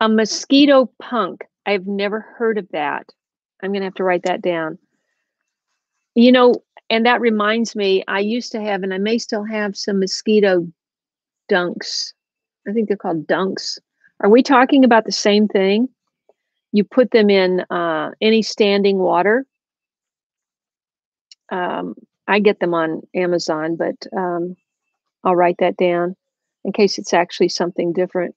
A mosquito punk. I've never heard of that. I'm going to have to write that down. You know, and that reminds me, I used to have, and I may still have, some mosquito dunks. I think they're called dunks. Are we talking about the same thing? You put them in any standing water. I get them on Amazon, but I'll write that down in case it's actually something different.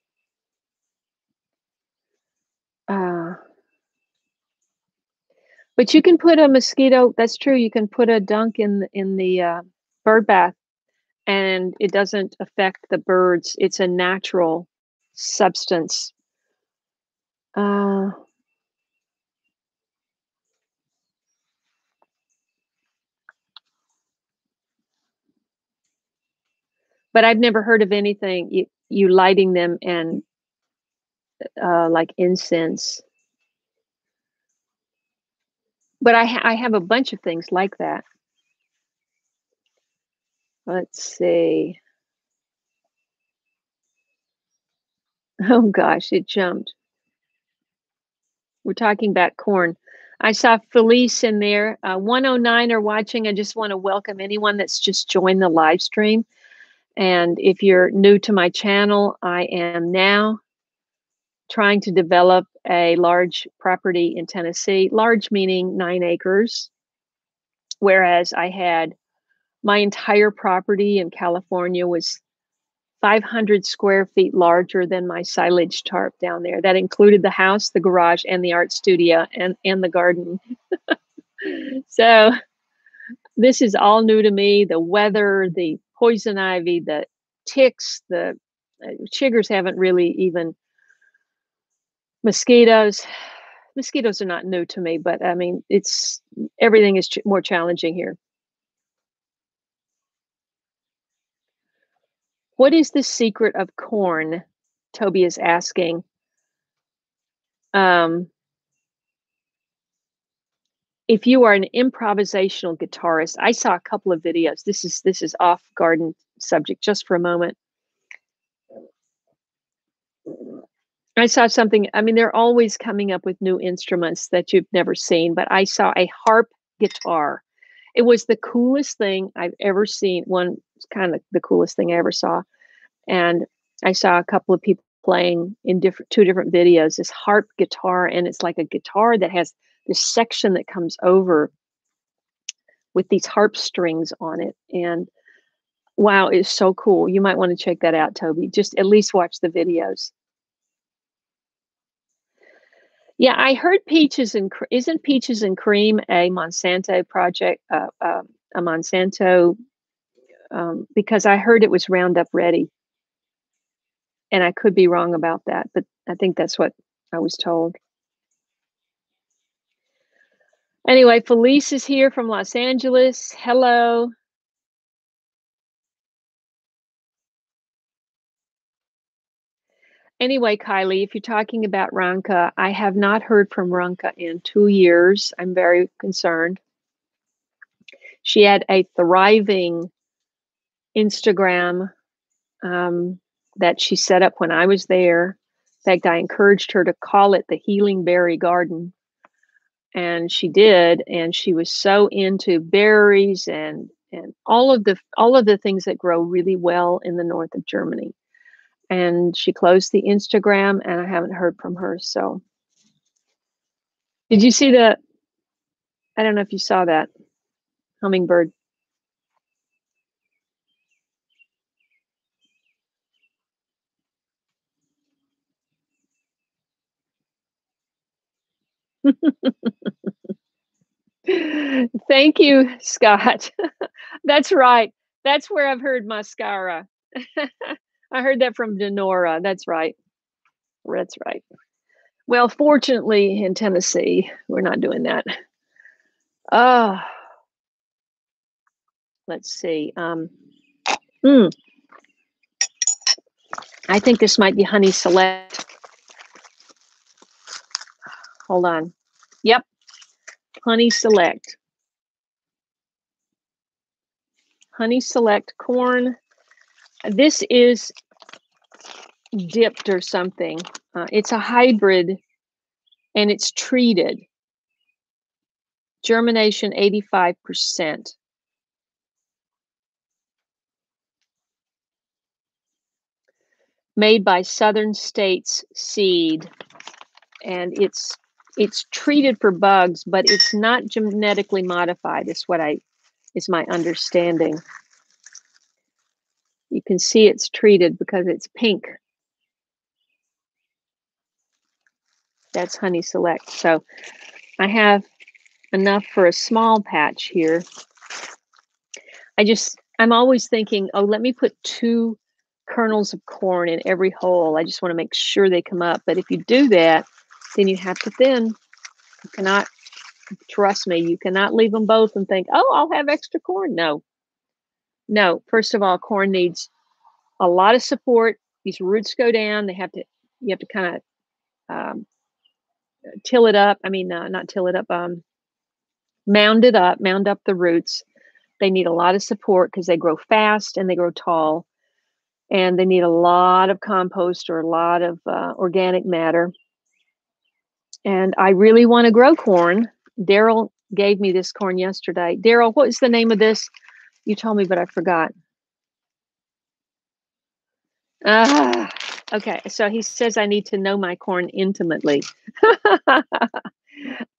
But you can put a mosquito, that's true, you can put a dunk in the bird bath and it doesn't affect the birds. It's a natural substance. But I've never heard of anything you lighting them and like incense. But I have a bunch of things like that. Let's see. Oh gosh, it jumped. We're talking about corn. I saw Felice in there. 109 are watching. I just want to welcome anyone that's just joined the live stream. And if you're new to my channel, I am now trying to develop a large property in Tennessee, large meaning 9 acres, whereas I had my entire property in California was 500 square feet larger than my silage tarp down there. That included the house, the garage, and the art studio, and the garden. So this is all new to me. The weather, the poison ivy, the ticks, the chiggers haven't really even... Mosquitoes. Mosquitoes are not new to me, but I mean, it's everything is more challenging here. What is the secret of corn? Toby is asking. If you are an improvisational guitarist, I saw a couple of videos. This is off garden subject just for a moment. I saw something. I mean, they're always coming up with new instruments that you've never seen, but I saw a harp guitar It was the coolest thing I've ever seen. One, kind of the coolest thing I ever saw. And I saw a couple of people playing in two different videos, this harp guitar, and it's like a guitar that has this section that comes over with these harp strings on it. And wow, it's so cool. You might want to check that out, Toby. Just at least watch the videos. Yeah, I heard Peaches and isn't Peaches and Cream a Monsanto project? A Monsanto, because I heard it was Roundup Ready, and I could be wrong about that, but I think that's what I was told. Anyway, Felice is here from Los Angeles. Hello. Anyway, Kylie, if you're talking about Ranka, I have not heard from Ranka in 2 years. I'm very concerned. She had a thriving Instagram that she set up when I was there. In fact, I encouraged her to call it the Healing Berry Garden. And she did. And she was so into berries and all of the things that grow really well in the north of Germany. And she closed the Instagram, and I haven't heard from her. So did you see the, I don't know if you saw that hummingbird. Thank you, Scott. That's right. That's where I've heard mascara. I heard that from Denora. That's right. That's right. Well, fortunately, in Tennessee, we're not doing that. Let's see. I think this might be Honey Select. Hold on. Yep. Honey Select. Honey Select corn. This is dipped or something. It's a hybrid, and it's treated. Germination 85%. Made by Southern States Seed, and it's treated for bugs, but it's not genetically modified. Is what is my understanding. You can see it's treated because it's pink. That's Honey Select. So I have enough for a small patch here. I'm always thinking, oh, let me put 2 kernels of corn in every hole. I just want to make sure they come up. But if you do that, then you have to thin. You cannot, trust me, you cannot leave them both and think, oh, I'll have extra corn. No. No, first of all, corn needs a lot of support. These roots go down. You have to kind of till it up. I mean, not till it up, mound it up, mound up the roots. They need a lot of support because they grow fast and they grow tall. And they need a lot of compost or a lot of organic matter. And I really want to grow corn. Daryl gave me this corn yesterday. Daryl, what is the name of this? You told me, but I forgot. Okay, so he says I need to know my corn intimately.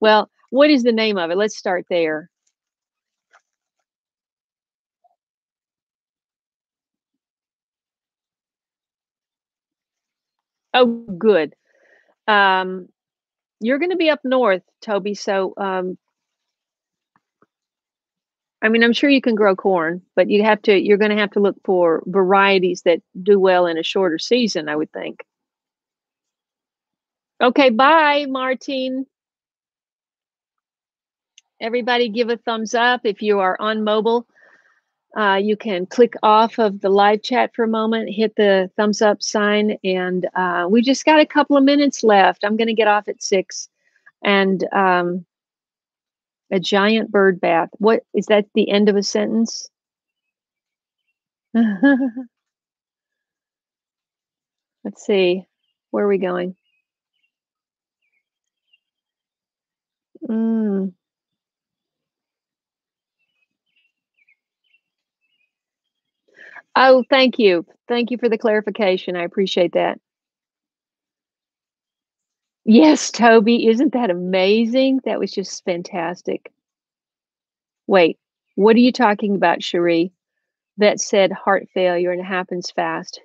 Well, what is the name of it? Let's start there. Oh, good. You're going to be up north, Toby, so... I mean, I'm sure you can grow corn, but you're going to have to look for varieties that do well in a shorter season, I would think. Okay, bye, Martine. Everybody give a thumbs up. If you are on mobile, you can click off of the live chat for a moment, hit the thumbs up sign, and we just got a couple of minutes left. I'm going to get off at 6, and... a giant bird bath. What is that? The end of a sentence? Let's see. Where are we going? Oh, thank you. Thank you for the clarification. I appreciate that. Yes, Toby, isn't that amazing? That was just fantastic. Wait, what are you talking about, Cherie? That said heart failure and it happens fast.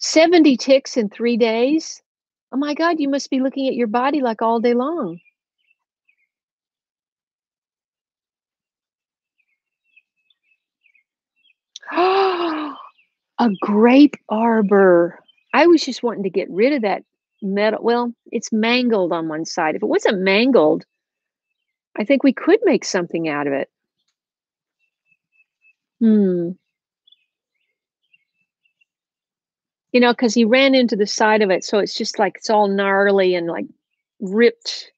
$70 ticks in 3 days? Oh my God, you must be looking at your body like all day long. Oh, a grape arbor. I was just wanting to get rid of that metal. Well, it's mangled on one side. If it wasn't mangled, I think we could make something out of it. You know, because he ran into the side of it, so it's just like it's all gnarly and like ripped.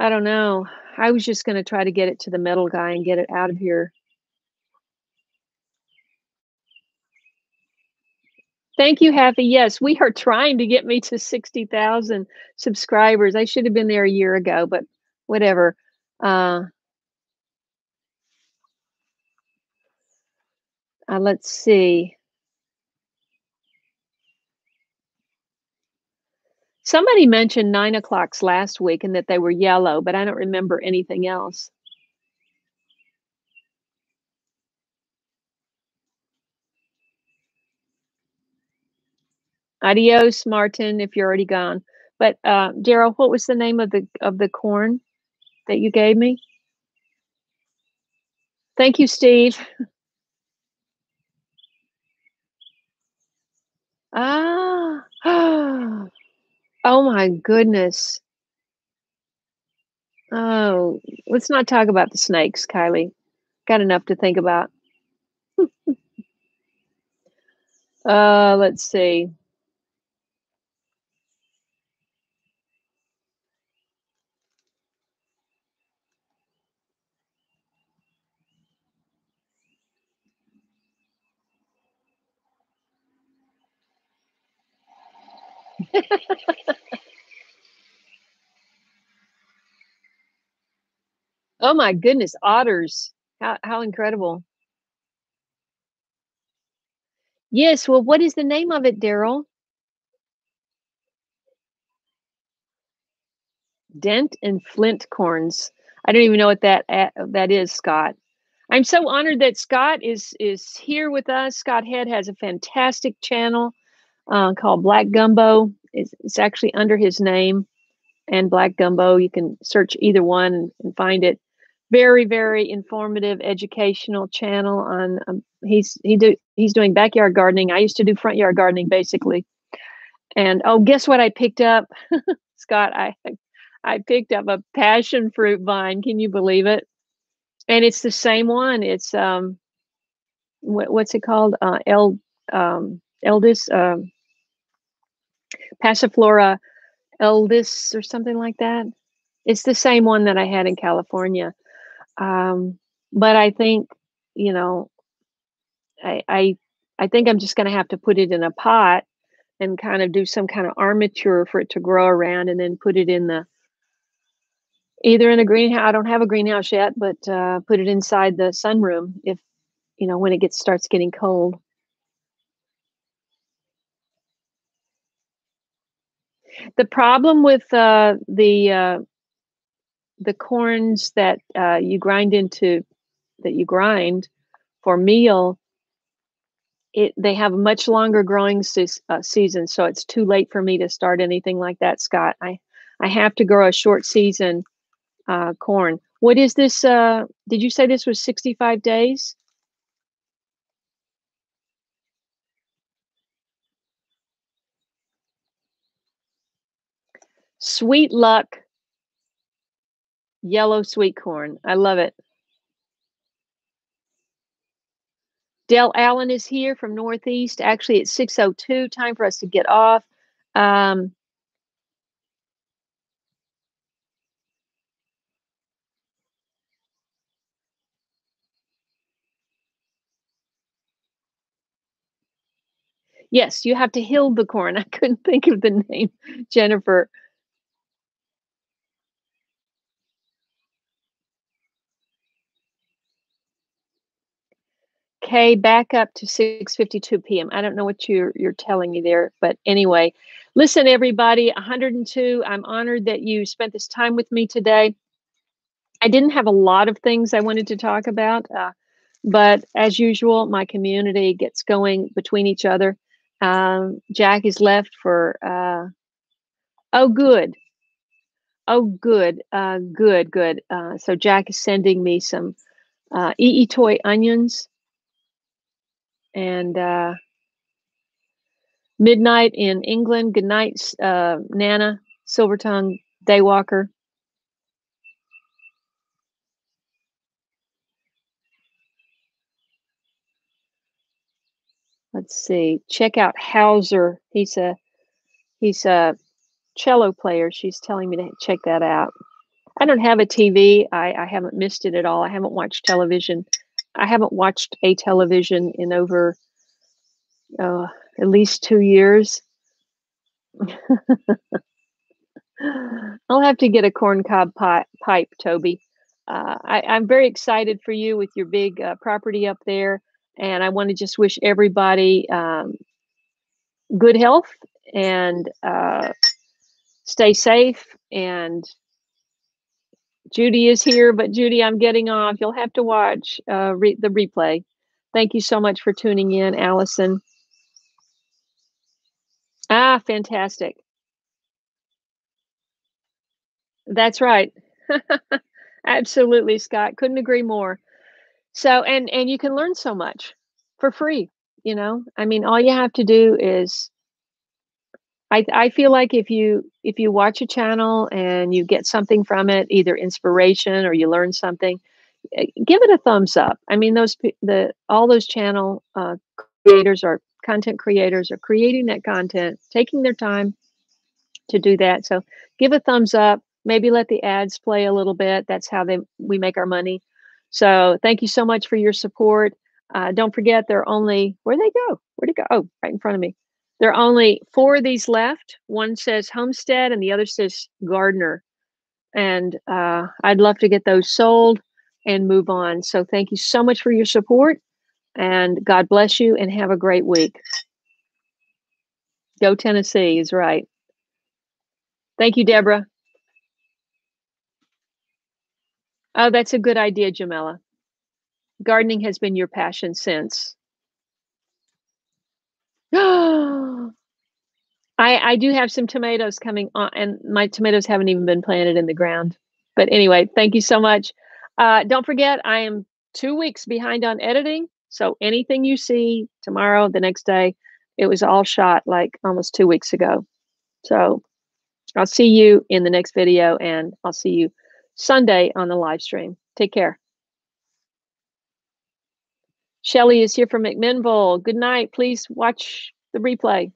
I don't know. I was just going to try to get it to the metal guy and get it out of here. Thank you, Happy. Yes, we are trying to get me to 60,000 subscribers. I should have been there a year ago, but whatever. Let's see. Somebody mentioned 9 o'clocks last week and that they were yellow, but I don't remember anything else. Adios, Martin, if you're already gone. But Daryl, what was the name of the corn that you gave me? Thank you, Steve. Ah. Oh my goodness. Oh, let's not talk about the snakes, Kylie. Got enough to think about. Let's see. Oh my goodness, otters. How incredible. Yes, well, what is the name of it, Daryl? Dent and flint corns. I don't even know what that is, Scott. I'm so honored that Scott is here with us. Scott Head has a fantastic channel called Black Gumbo. It's actually under his name and Black Gumbo. You can search either one and find it. Very, very informative, educational channel on he's doing backyard gardening. I used to do front yard gardening basically. And oh, guess what I picked up? Scott, I picked up a passion fruit vine. Can you believe it? And it's the same one. It's what's it called? Eldis Passiflora eldis or something like that. It's the same one that I had in California. But I think, you know, I think I'm just going to have to put it in a pot and kind of do some kind of armature for it to grow around and then put it in either in a greenhouse. I don't have a greenhouse yet, but put it inside the sunroom if, you know, when it starts getting cold. The problem with the corns that you grind for meal, they have a much longer growing season, so it's too late for me to start anything like that, Scott. I have to grow a short season corn. What is this? Did you say this was 65 days? Sweet Luck yellow sweet corn. I love it. Dell Allen is here from Northeast. Actually, it's 6:02. Time for us to get off. Yes, you have to hill the corn. I couldn't think of the name, Jennifer. Okay, back up to 6:52 p.m. I don't know what you're telling me there, but anyway, listen, everybody, 102. I'm honored that you spent this time with me today. I didn't have a lot of things I wanted to talk about, but as usual, my community gets going between each other. Jack is left for, oh, good. So Jack is sending me some EE Toy onions and midnight in England. Good night, Nana, Silvertongue, Daywalker. Let's see. Check out Hauser. He's a cello player. She's telling me to check that out. I don't have a TV. I haven't missed it at all. I haven't watched television. I haven't watched a television in over at least 2 years. I'll have to get a corncob pipe, Toby. I'm very excited for you with your big property up there. And I want to just wish everybody good health and stay safe. And Judy is here, but Judy, I'm getting off. You'll have to watch the replay. Thank you so much for tuning in, Allison. Ah, fantastic. That's right. Absolutely, Scott. Couldn't agree more. So, and you can learn so much for free, you know, I mean, all you have to do is, I feel like if you watch a channel and you get something from it, either inspiration or you learn something, give it a thumbs up. I mean, all those channel creators or content creators are creating that content, taking their time to do that. So give a thumbs up, maybe let the ads play a little bit. That's how we make our money. So thank you so much for your support. Don't forget, where'd they go? Oh, right in front of me. There are only 4 of these left. One says Homestead and the other says Gardener. And I'd love to get those sold and move on. So thank you so much for your support and God bless you and have a great week. Go Tennessee is right. Thank you, Deborah. Oh, that's a good idea, Jamela. Gardening has been your passion since. I do have some tomatoes coming on, and my tomatoes haven't even been planted in the ground. But anyway, thank you so much. Don't forget, I am 2 weeks behind on editing. So anything you see tomorrow, the next day, it was all shot like almost 2 weeks ago. So I'll see you in the next video, and I'll see you Sunday on the live stream. Take care. Shelley is here from McMinnville. Good night. Please watch the replay.